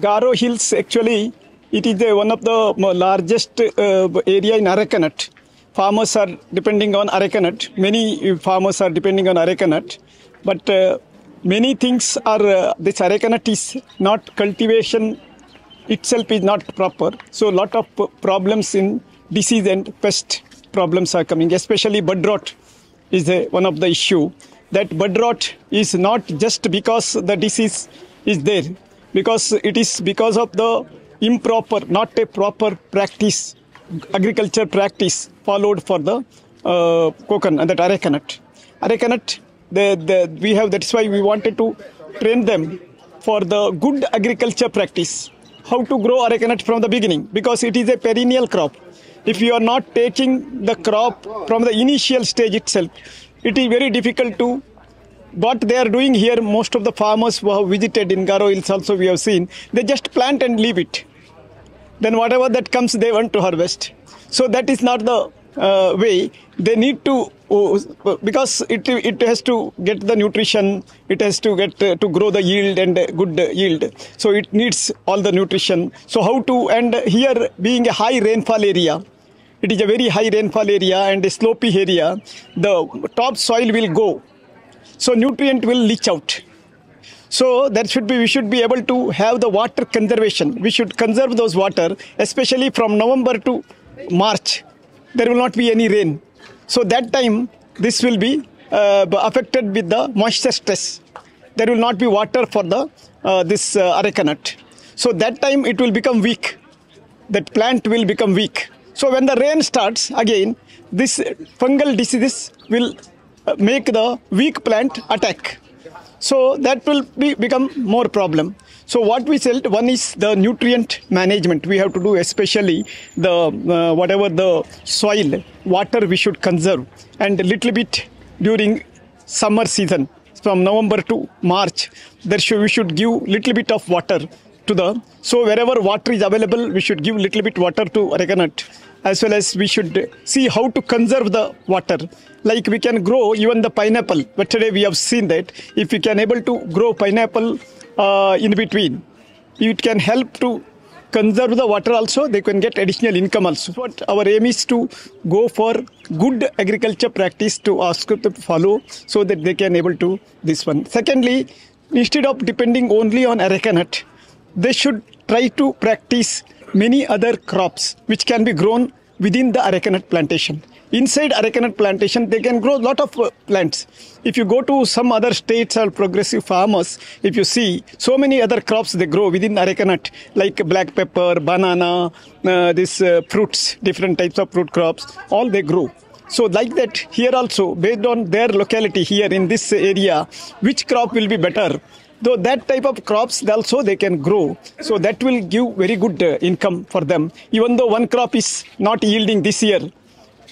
Garo Hills, actually, it is one of the largest area in arecanut. Farmers are depending on arecanut. Many farmers are depending on arecanut. But many things are, this arecanut is not cultivation itself is not proper. So a lot of problems in disease and pest problems are coming, especially bud rot is one of the issue. That bud rot is not just because the disease is there, because it is because of the improper, not a proper practice, agriculture practice followed for the coconut, that arecanut. Arecanut, we have, that's why we wanted to train them for the good agriculture practice. How to grow arecanut from the beginning, because it is a perennial crop. If you are not taking the crop from the initial stage itself, it is very difficult to. What they are doing here, most of the farmers who have visited in Garo Hills also we have seen, they just plant and leave it. Then whatever that comes, they want to harvest. So that is not the way. They need to, because it has to get the nutrition, it has to get to grow the yield and good yield. So it needs all the nutrition. So how to, and here being a high rainfall area, it is a very high rainfall area and a slopey area, the top soil will go. So nutrient will leach out. So that should be, we should be able to have the water conservation. We should conserve those water, especially from November to March. There will not be any rain. So that time, this will be affected with the moisture stress. There will not be water for the this arecanut. So that time it will become weak. That plant will become weak. So when the rain starts again, this fungal diseases will make the weak plant attack. So that will become more problem. So what we said, one is the nutrient management. We have to do especially the whatever the soil, water we should conserve. And a little bit during summer season, from November to March, we should give little bit of water to the. So wherever water is available, we should give little bit water to arecanut. As well as we should see how to conserve the water. Like we can grow even the pineapple, but today we have seen that if we can able to grow pineapple in between, it can help to conserve the water also, they can get additional income also. But our aim is to go for good agriculture practice to ask them to follow so that they can able to this one. Secondly, instead of depending only on arecanut, they should try to practice many other crops which can be grown within the arecanut plantation. Inside arecanut plantation, they can grow a lot of plants. If you go to some other states or progressive farmers, if you see so many other crops they grow within arecanut, like black pepper, banana, these fruits, different types of fruit crops, all they grow. So like that, here also, based on their locality here in this area, which crop will be better? Though that type of crops also they can grow, so that will give very good income for them. Even though one crop is not yielding this year,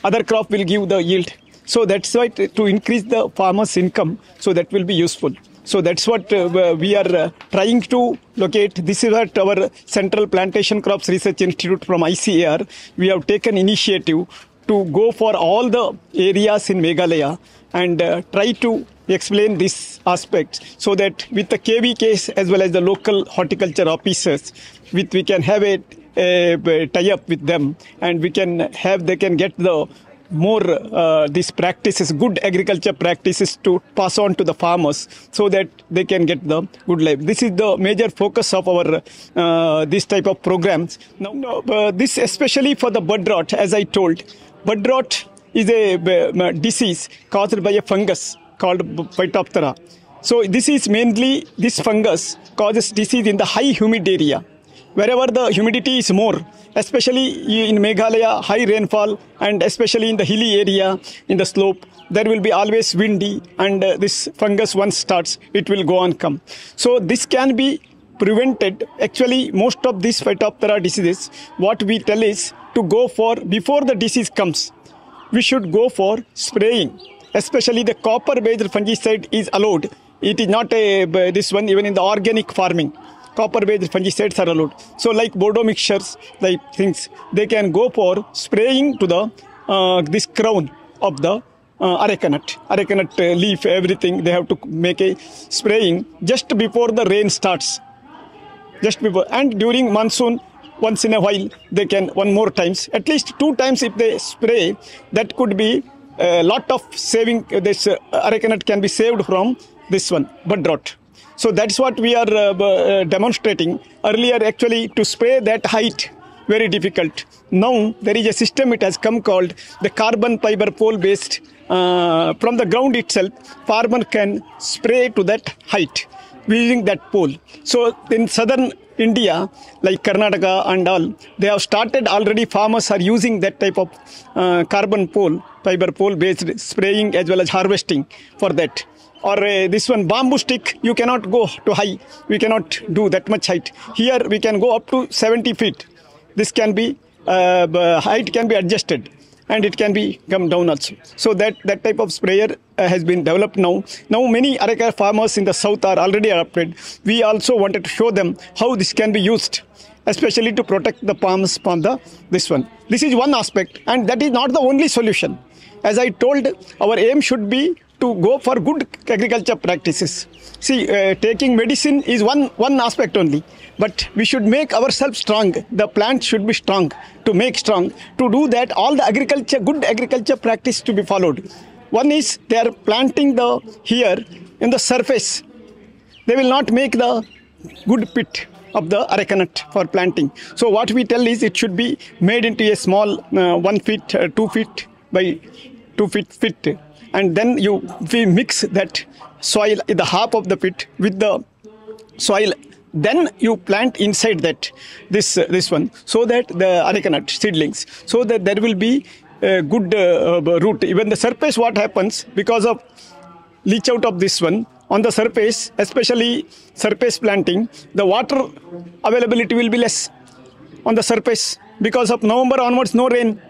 other crop will give the yield. So that's why to increase the farmer's income, so that will be useful. So that's what we are trying to locate. This is at our Central Plantation Crops Research Institute from ICAR. We have taken initiative to go for all the areas in Meghalaya and try to explain this aspect so that with the KVKs as well as the local horticulture officers, with we can have a tie-up with them and we can have, they can get the more these practices, good agriculture practices to pass on to the farmers so that they can get the good life. This is the major focus of our this type of programs. Now, this especially for the bud rot, as I told, bud rot is a disease caused by a fungus called Phytophthora. So this is mainly, this fungus causes disease in the high humid area. Wherever the humidity is more, especially in Meghalaya, high rainfall, and especially in the hilly area, in the slope, there will be always windy, and this fungus once starts, it will go on come. So this can be prevented. Actually, most of these Phytophthora diseases, what we tell is to go for, before the disease comes, we should go for spraying. Especially the copper-based fungicide is allowed. It is not this one, even in the organic farming, copper-based fungicides are allowed. So like Bordeaux mixtures, like things, they can go for spraying to the this crown of the arecanut leaf, everything. They have to make a spraying just before the rain starts. just before, and during monsoon once in a while they can one more times, at least 2 times if they spray, that could be a lot of saving. This arecanut can be saved from this one, bud rot. So that's what we are demonstrating. Earlier actually to spray that height very difficult. Now there is a system it has come called the carbon fiber pole based, from the ground itself farmer can spray to that height using that pole. So in southern India, like Karnataka and all, they have started already, farmers are using that type of carbon pole, fiber pole based spraying as well as harvesting for that. Or this one bamboo stick, you cannot go too high, we cannot do that much height. Here we can go up to 70 feet. This can be, height can be adjusted and it can be come down also. So that type of sprayer has been developed now. Now many areca farmers in the south are already adopted. We also wanted to show them how this can be used, especially to protect the palms from this one. This is one aspect, and that is not the only solution. As I told, our aim should be to go for good agriculture practices. See, taking medicine is one aspect only, but we should make ourselves strong. The plant should be strong. To make strong, to do that, all the agriculture, good agriculture practice to be followed. One is they are planting the here in the surface. They will not make the good pit of the arecanut for planting. So what we tell is it should be made into a small 1 feet, 2 feet by 2 feet pit. And then we mix that soil in the half of the pit with the soil. Then you plant inside that this one, so that the arecanut seedlings, so that there will be a good root. Even the surface, what happens because of leach out of this one on the surface, especially surface planting, the water availability will be less on the surface because of November onwards no rain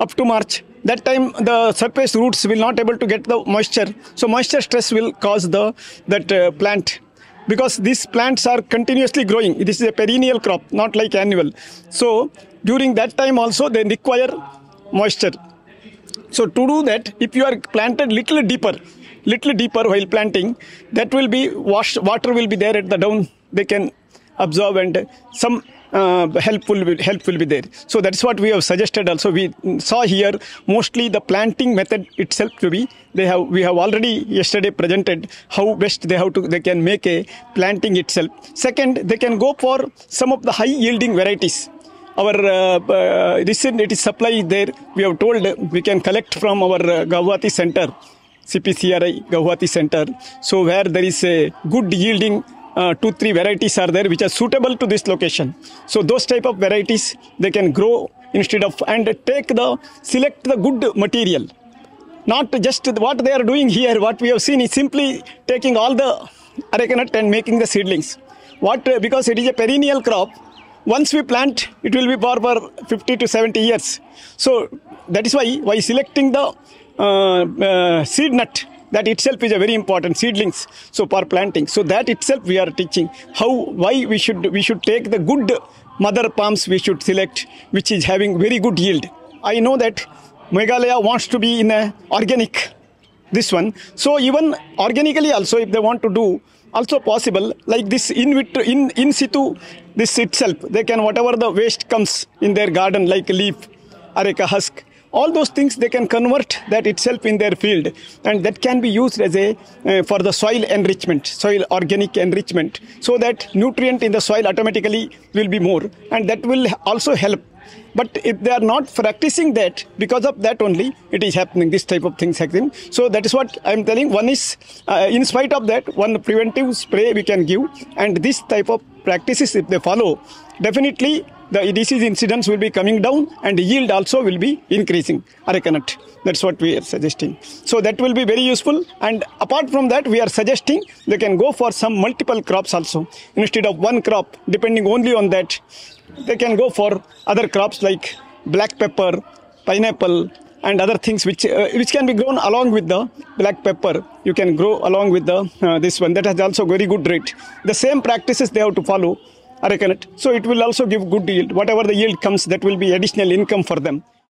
up to March. That time the surface roots will not able to get the moisture, so moisture stress will cause that plant, because these plants are continuously growing. This is a perennial crop, not like annual. So during that time also they require moisture. So to do that, if you are planted little deeper while planting, that will be washed, water will be there at the down, they can absorb, and some help will be there. So that's what we have suggested also. We saw here mostly the planting method itself to be, we have already yesterday presented how best they can make a planting itself. Second, they can go for some of the high yielding varieties. Our recent it is supply there, we have told we can collect from our Guwahati center, CPCRI Guwahati center. So where there is a good yielding 2-3 varieties are there which are suitable to this location. So those type of varieties they can grow instead of, and select the good material. Not just what they are doing here, what we have seen is simply taking all the arecanut and making the seedlings. Because it is a perennial crop, once we plant it will be for 50 to 70 years. So that is why selecting the seed nut, that itself is a very important seedlings, so for planting. So that itself we are teaching why we should take the good mother palms, we should select which is having very good yield. I know that Meghalaya wants to be in a organic this one. So even organically also, if they want to do, also possible, like this in situ this itself, they can whatever the waste comes in their garden, like leaf, areca husk, all those things they can convert that itself in their field, and that can be used as a for the soil enrichment, soil organic enrichment, so that nutrient in the soil automatically will be more, and that will also help. But if they are not practicing that, because of that only it is happening, this type of things happening. So that is what I am telling. One is in spite of that, one preventive spray we can give, and this type of practices if they follow, definitely the disease incidence will be coming down and yield also will be increasing arecanut. That's what we are suggesting. So that will be very useful. And apart from that, we are suggesting they can go for some multiple crops also. Instead of one crop, depending only on that, they can go for other crops like black pepper, pineapple, and other things which can be grown along with the black pepper. You can grow along with the this one. That has also very good rate. The same practices they have to follow arecanut, so it will also give good yield. Whatever the yield comes, that will be additional income for them.